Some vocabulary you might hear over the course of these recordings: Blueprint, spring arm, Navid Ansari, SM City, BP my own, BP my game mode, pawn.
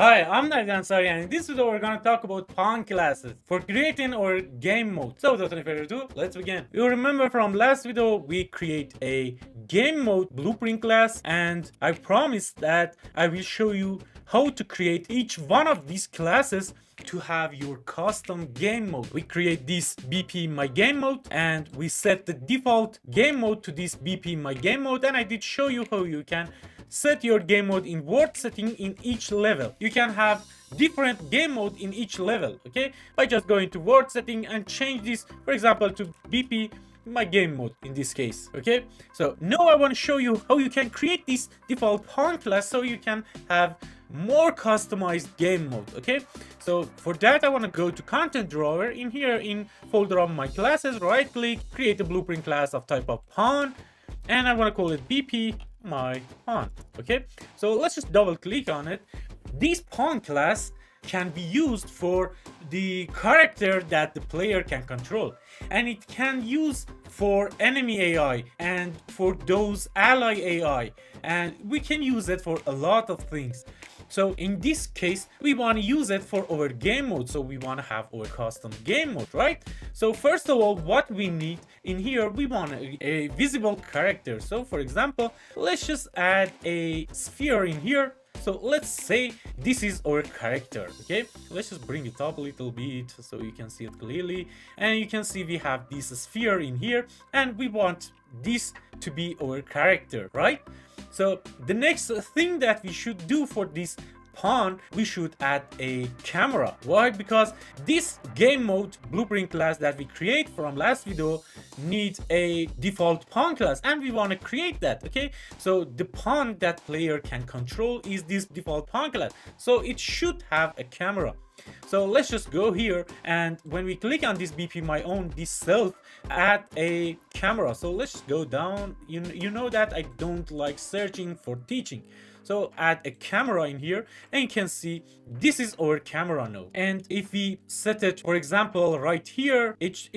Hi, I'm Navid Ansari, and in this video we're gonna talk about pawn classes for creating our game mode. So without any further ado, let's begin. You'll remember from last video we create a game mode blueprint class, and I promise that I will show you how to create each one of these classes to have your custom game mode. We create this BP my game mode and we set the default game mode to this BP my game mode, and I did show you how you can set your game mode in world setting in each level. You can have different game mode in each level, okay? By just going to world setting and change this, for example, to BP my game mode in this case, okay? So now I want to show you how you can create this default pawn class so you can have more customized game mode, okay? So for that I want to go to content drawer. In here, in folder of my classes, right click, create a blueprint class of type of pawn, and I want to call it BP my pawn. Okay, so let's just double click on it. This pawn class can be used for the character that the player can control, and it can use for enemy AI and for those ally AI, and we can use it for a lot of things. So in this case we want to use it for our game mode, so we want to have our custom game mode, right? So first of all, what we need in here, we want a visible character. So for example, let's just add a sphere in here. So let's say this is our character, okay? Let's just bring it up a little bit so you can see it clearly, and you can see we have this sphere in here, and we want this to be our character, right? So the next thing that we should do for this pawn, we should add a camera. Why? Because this game mode blueprint class that we create from last video needs a default pawn class, and we want to create that, okay? So the pawn that player can control is this default pawn class, so it should have a camera. So let's just go here, and when we click on this BP my own, this self, add a camera. So let's just go down. You know that I don't like searching for teaching, so add a camera in here, and you can see this is our camera now. And if we set it, for example, right here, it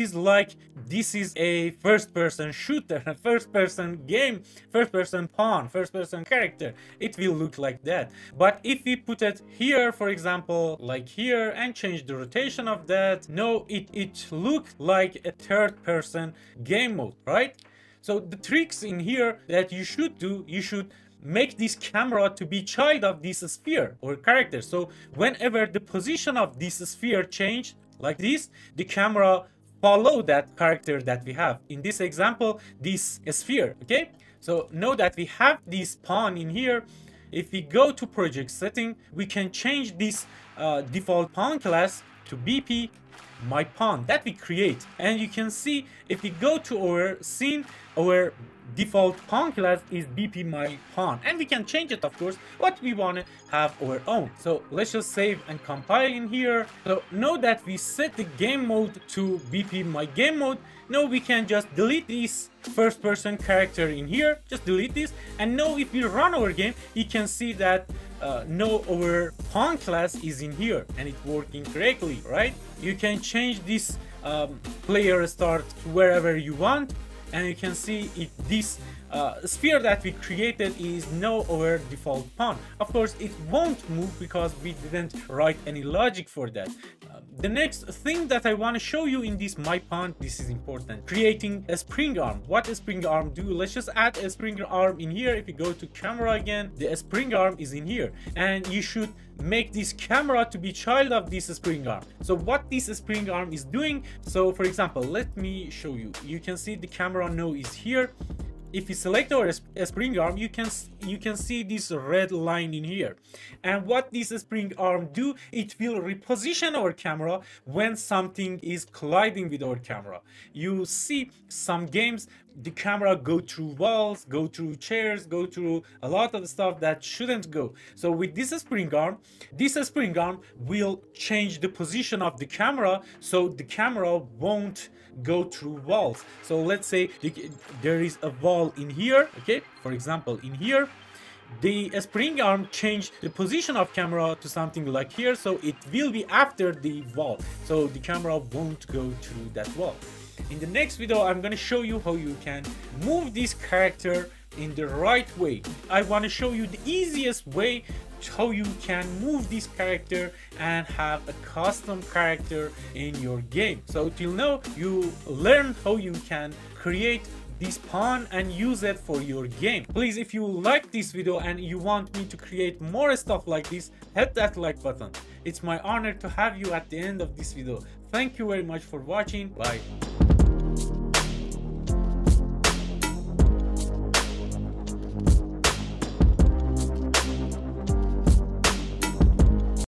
is like this is a first-person shooter, a first-person game, first-person pawn, first-person character. It will look like that. But if we put it here, for example, like here, and change the rotation of that, no, it looks like a third-person game mode, right? So the tricks in here that you should do, you should make this camera to be child of this sphere or character. So whenever the position of this sphere change like this, the camera follow that character that we have. In this example, this sphere, okay? So now that we have this pawn in here, if we go to project setting, we can change this default pawn class to BP my pawn that we create. And you can see if we go to our scene, our default pawn class is BP my pawn, and we can change it, of course, what we want to have our own. So let's just save and compile in here. So now that we set the game mode to BP my game mode, now we can just delete this first person character in here, just delete this, and now if we run our game, you can see that now our pawn class is in here and it's working correctly, right? You can change this player start to wherever you want, and you can see if this sphere that we created is now our default pawn. Of course it won't move because we didn't write any logic for that. The next thing that I want to show you in this my pawn, this is important, creating a spring arm. What does spring arm do? Let's just add a spring arm in here. If you go to camera again, the spring arm is in here, and you should make this camera to be child of this spring arm. So what this spring arm is doing, so for example, let me show you. You can see the camera now is here. If you select our spring arm, you can see this red line in here, and what this spring arm do, it will reposition our camera when something is colliding with our camera. You see some games, the camera go through walls, go through chairs, go through a lot of stuff that shouldn't go. So with this spring arm will change the position of the camera, so the camera won't go through walls. So let's say there is a wall in here, okay? For example, in here, the spring arm changed the position of camera to something like here, so it will be after the wall, so the camera won't go through that wall. In the next video, I'm going to show you how you can move this character in the right way. I want to show you the easiest way how you can move this character and have a custom character in your game. So till now you learned how you can create this pawn and use it for your game. Please, if you like this video and you want me to create more stuff like this, hit that like button. It's my honor to have you at the end of this video. Thank you very much for watching. Bye.